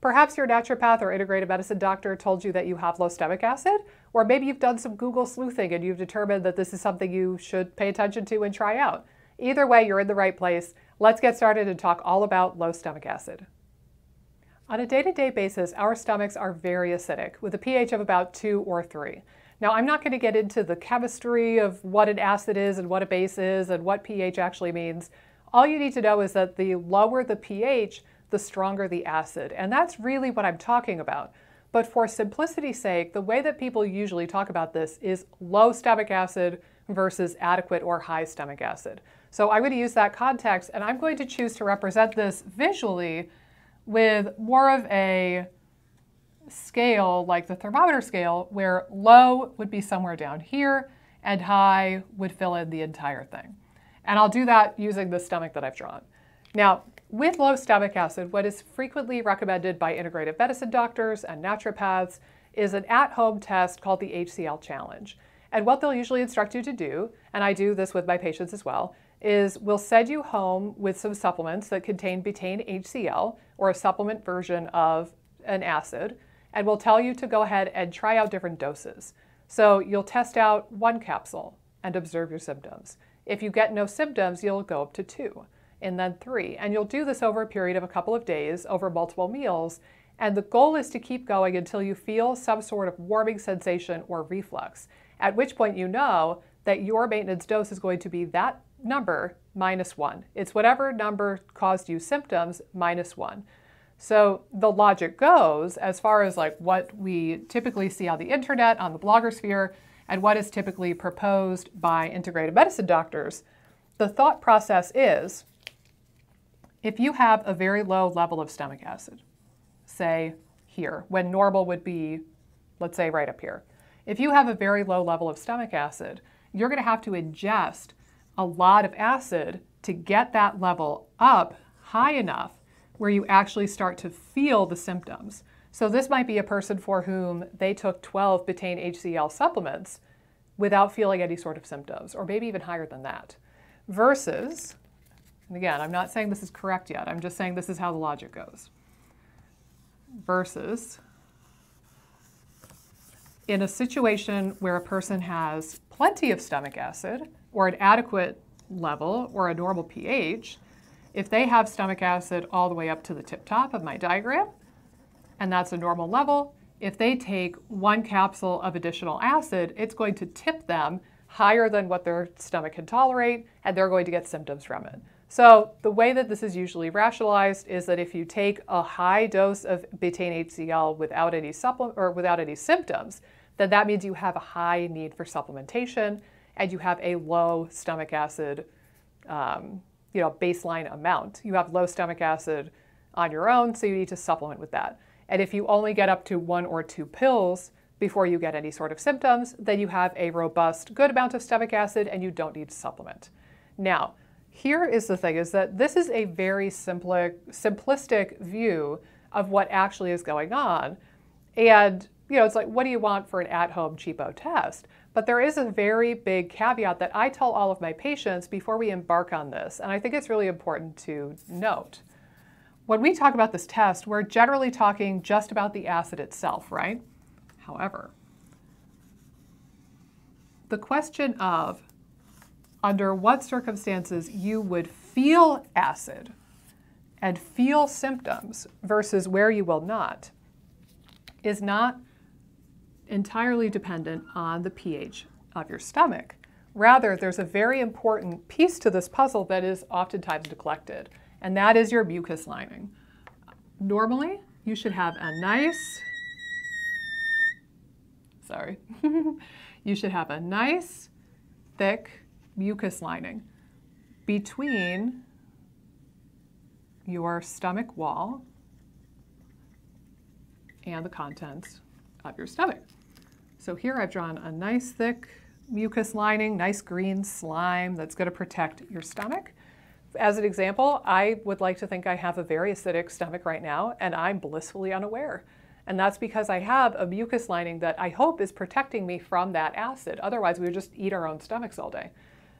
Perhaps your naturopath or integrative medicine doctor told you that you have low stomach acid, or maybe you've done some Google sleuthing and you've determined that this is something you should pay attention to and try out. Either way, you're in the right place. Let's get started and talk all about low stomach acid. On a day-to-day basis, our stomachs are very acidic, with a pH of about 2 or 3. Now, I'm not going to get into the chemistry of what an acid is and what a base is and what pH actually means. All you need to know is that the lower the pH, the stronger the acid. And that's really what I'm talking about. But for simplicity's sake, the way that people usually talk about this is low stomach acid versus adequate or high stomach acid. So I'm going to use that context, and I'm going to choose to represent this visually with more of a scale like the thermometer scale, where low would be somewhere down here and high would fill in the entire thing. And I'll do that using the stomach that I've drawn. Now, with low stomach acid, what is frequently recommended by integrative medicine doctors and naturopaths is an at-home test called the HCl challenge. And what they'll usually instruct you to do, and I do this with my patients as well, is we'll send you home with some supplements that contain betaine HCl, or a supplement version of an acid, and we'll tell you to go ahead and try out different doses. So you'll test out 1 capsule and observe your symptoms. If you get no symptoms, you'll go up to 2. And then 3. And you'll do this over a period of a couple of days over multiple meals. And the goal is to keep going until you feel some sort of warming sensation or reflux, at which point you know that your maintenance dose is going to be that number minus 1. It's whatever number caused you symptoms minus 1. So the logic goes as far as like what we typically see on the internet, on the blogger sphere, and what is typically proposed by integrative medicine doctors. The thought process is, if you have a very low level of stomach acid, say here, when normal would be, let's say right up here. If you have a very low level of stomach acid, you're going to have to ingest a lot of acid to get that level up high enough where you actually start to feel the symptoms. So this might be a person for whom they took 12 betaine HCl supplements without feeling any sort of symptoms, or maybe even higher than that, versus, and again, I'm not saying this is correct yet, I'm just saying this is how the logic goes, versus in a situation where a person has plenty of stomach acid, or an adequate level, or a normal pH, if they have stomach acid all the way up to the tip top of my diagram, and that's a normal level, if they take 1 capsule of additional acid, it's going to tip them higher than what their stomach can tolerate, and they're going to get symptoms from it. So the way that this is usually rationalized is that if you take a high dose of betaine HCl without any supplement or without any symptoms, then that means you have a high need for supplementation and you have a low stomach acid, baseline amount. You have low stomach acid on your own, so you need to supplement with that. And if you only get up to 1 or 2 pills before you get any sort of symptoms, then you have a robust, good amount of stomach acid and you don't need to supplement. Now, here is the thing, is that this is a very simplistic view of what actually is going on. And, it's like, what do you want for an at-home cheapo test? But there is a very big caveat that I tell all of my patients before we embark on this, and I think it's really important to note. When we talk about this test, we're generally talking just about the acid itself, right? However, the question of under what circumstances you would feel acid and feel symptoms versus where you will not is not entirely dependent on the pH of your stomach. Rather, there's a very important piece to this puzzle that is oftentimes neglected, and that is your mucus lining. Normally, you should have a nice you should have a nice, thick mucus lining between your stomach wall and the contents of your stomach. So here I've drawn a nice, thick mucus lining, nice green slime that's going to protect your stomach. As an example, I would like to think I have a very acidic stomach right now, and I'm blissfully unaware. And that's because I have a mucus lining that I hope is protecting me from that acid. Otherwise, we would just eat our own stomachs all day.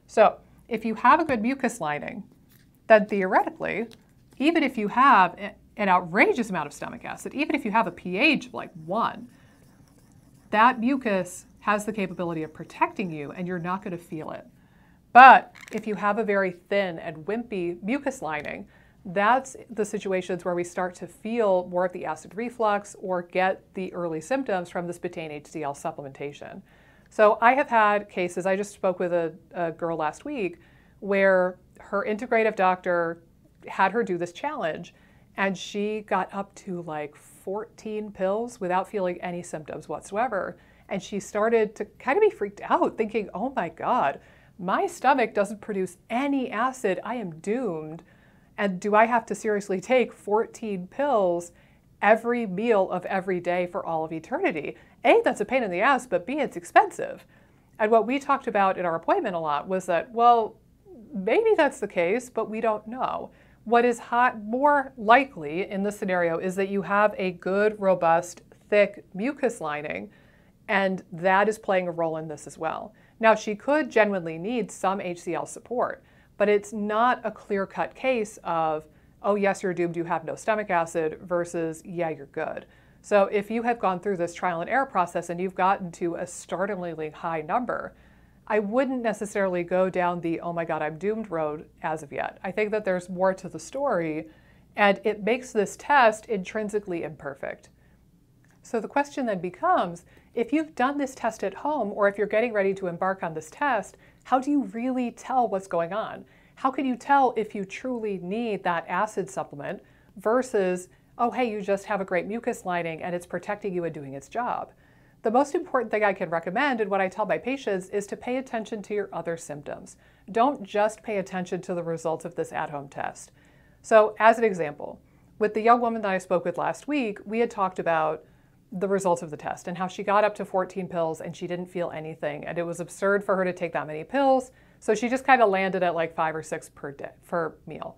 So if you have a good mucus lining, then theoretically, even if you have an outrageous amount of stomach acid, even if you have a pH of like 1, that mucus has the capability of protecting you and you're not going to feel it. But if you have a very thin and wimpy mucus lining, that's the situations where we start to feel more of the acid reflux or get the early symptoms from this betaine HCl supplementation. So I have had cases, I just spoke with a girl last week where her integrative doctor had her do this challenge and she got up to like 14 pills without feeling any symptoms whatsoever. And she started to kind of be freaked out thinking, oh my God, my stomach doesn't produce any acid, I am doomed. And do I have to seriously take 14 pills every meal of every day for all of eternity? A, that's a pain in the ass, but B, it's expensive. And what we talked about in our appointment a lot was that, well, maybe that's the case, but we don't know. What is more likely in this scenario is that you have a good, robust, thick mucus lining, and that is playing a role in this as well. Now, she could genuinely need some HCl support, but it's not a clear-cut case of, oh yes, you're doomed, you have no stomach acid, versus, yeah, you're good. So if you have gone through this trial and error process and you've gotten to a startlingly high number, I wouldn't necessarily go down the, oh my God, I'm doomed road as of yet. I think that there's more to the story, and it makes this test intrinsically imperfect. So the question then becomes, if you've done this test at home, or if you're getting ready to embark on this test, how do you really tell what's going on? How can you tell if you truly need that acid supplement versus, oh hey, you just have a great mucus lining and it's protecting you and doing its job? The most important thing I can recommend, and what I tell my patients, is to pay attention to your other symptoms. Don't just pay attention to the results of this at-home test. So as an example, with the young woman that I spoke with last week, we had talked about the results of the test and how she got up to 14 pills and she didn't feel anything, and it was absurd for her to take that many pills, so she just kind of landed at like 5 or 6 per day, per meal.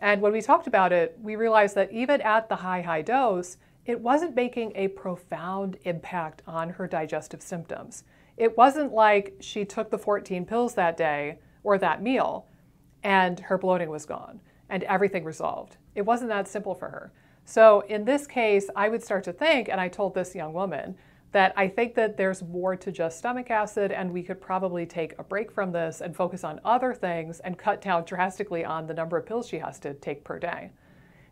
And when we talked about it, we realized that even at the high dose, it wasn't making a profound impact on her digestive symptoms. It wasn't like she took the 14 pills that day or that meal and her bloating was gone and everything resolved. It wasn't that simple for her. So in this case, I would start to think, and I told this young woman, that I think that there's more to just stomach acid, and we could probably take a break from this and focus on other things and cut down drastically on the number of pills she has to take per day.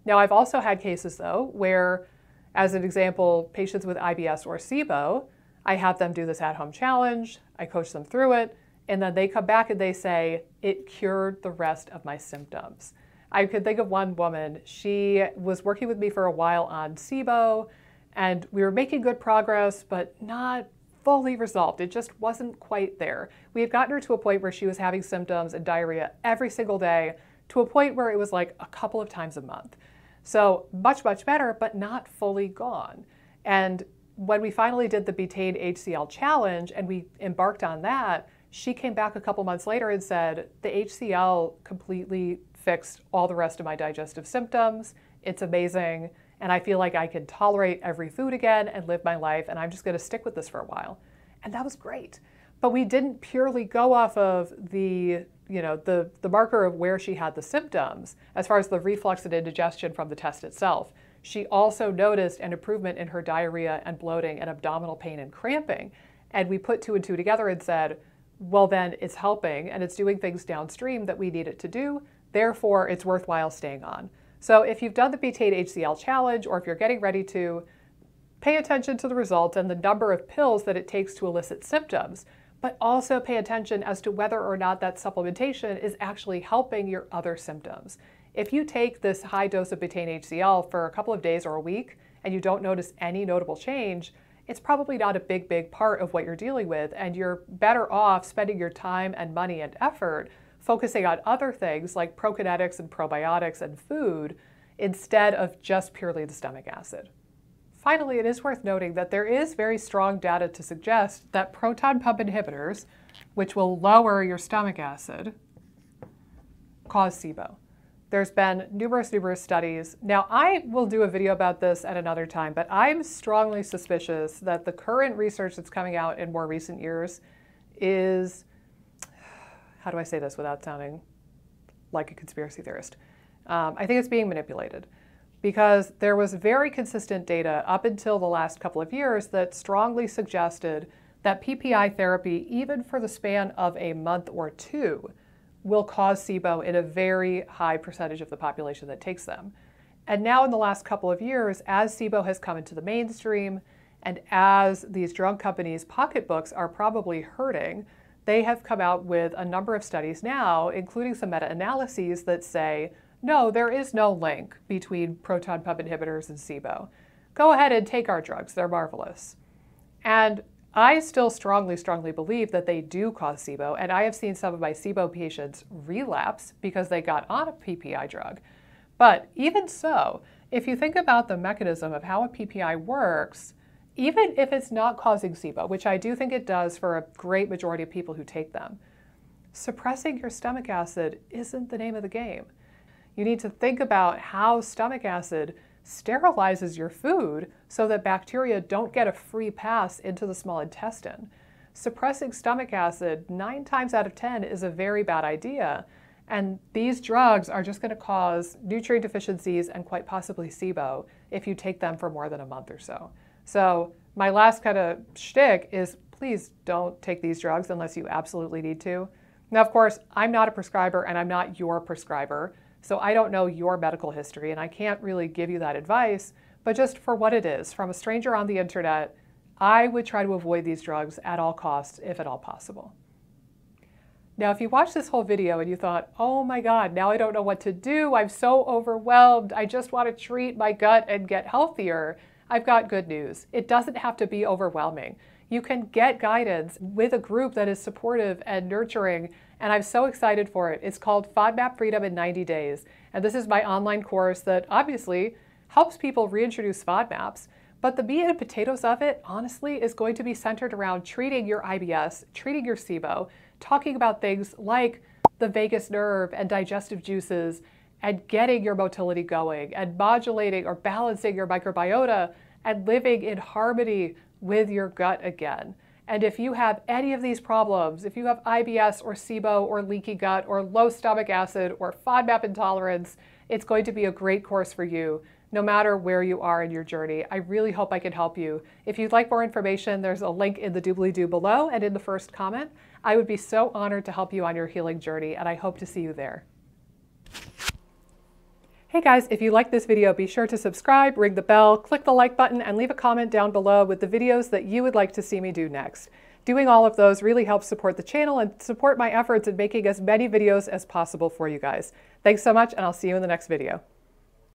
Now, I've also had cases, though, where, as an example, patients with IBS or SIBO, I have them do this at-home challenge, I coach them through it, and then they come back and they say, it cured the rest of my symptoms. I could think of one woman, she was working with me for a while on SIBO, and we were making good progress, but not fully resolved. It just wasn't quite there. We had gotten her to a point where she was having symptoms and diarrhea every single day, to a point where it was like a couple of times a month. So much, much better, but not fully gone. And when we finally did the betaine HCl challenge and we embarked on that, she came back a couple months later and said, the HCl completely fixed all the rest of my digestive symptoms. It's amazing. And I feel like I can tolerate every food again and live my life, and I'm just going to stick with this for a while. And that was great. But we didn't purely go off of the marker of where she had the symptoms as far as the reflux and indigestion from the test itself. She also noticed an improvement in her diarrhea and bloating and abdominal pain and cramping. And we put 2 and 2 together and said, well, then it's helping and it's doing things downstream that we need it to do. Therefore, it's worthwhile staying on. So if you've done the betaine HCl challenge, or if you're getting ready to, pay attention to the results and the number of pills that it takes to elicit symptoms, but also pay attention as to whether or not that supplementation is actually helping your other symptoms. If you take this high dose of betaine HCl for a couple of days or a week and you don't notice any notable change, it's probably not a big part of what you're dealing with, and you're better off spending your time and money and effort focusing on other things like prokinetics and probiotics and food instead of just purely the stomach acid. Finally, it is worth noting that there is very strong data to suggest that proton pump inhibitors, which will lower your stomach acid, cause SIBO. There's been numerous studies. Now, I will do a video about this at another time, but I'm strongly suspicious that the current research that's coming out in more recent years is, how do I say this without sounding like a conspiracy theorist? I think it's being manipulated. because there was very consistent data up until the last couple of years that strongly suggested that PPI therapy, even for the span of a month or two, will cause SIBO in a very high percentage of the population that takes them. And now in the last couple of years, as SIBO has come into the mainstream and as these drug companies' pocketbooks are probably hurting, they have come out with a number of studies now, including some meta-analyses that say, no, there is no link between proton pump inhibitors and SIBO. Go ahead and take our drugs, they're marvelous. And I still strongly believe that they do cause SIBO, and I have seen some of my SIBO patients relapse because they got on a PPI drug. But even so, if you think about the mechanism of how a PPI works, even if it's not causing SIBO, which I do think it does for a great majority of people who take them, suppressing your stomach acid isn't the name of the game. You need to think about how stomach acid sterilizes your food so that bacteria don't get a free pass into the small intestine. Suppressing stomach acid 9 times out of 10 is a very bad idea. And these drugs are just going to cause nutrient deficiencies and quite possibly SIBO if you take them for more than a month or so. So my last kind of shtick is please don't take these drugs unless you absolutely need to. Now, of course, I'm not a prescriber and I'm not your prescriber, so I don't know your medical history and I can't really give you that advice, but just for what it is, from a stranger on the internet, I would try to avoid these drugs at all costs, if at all possible. Now, if you watched this whole video and you thought, oh my God, now I don't know what to do, I'm so overwhelmed, I just want to treat my gut and get healthier, I've got good news. It doesn't have to be overwhelming. You can get guidance with a group that is supportive and nurturing, and I'm so excited for it. It's called FODMAP Freedom in 90 Days, and this is my online course that obviously helps people reintroduce FODMAPs, but the meat and potatoes of it, honestly, is going to be centered around treating your IBS, treating your SIBO, talking about things like the vagus nerve and digestive juices and getting your motility going and modulating or balancing your microbiota and living in harmony with your gut again. And if you have any of these problems, if you have IBS or SIBO or leaky gut or low stomach acid or FODMAP intolerance, it's going to be a great course for you, no matter where you are in your journey. I really hope I can help you. If you'd like more information, there's a link in the doobly-doo below and in the first comment. I would be so honored to help you on your healing journey, and I hope to see you there. Hey guys, if you like this video, be sure to subscribe, ring the bell, click the like button, and leave a comment down below with the videos that you would like to see me do next. Doing all of those really helps support the channel and support my efforts in making as many videos as possible for you guys. Thanks so much, and I'll see you in the next video.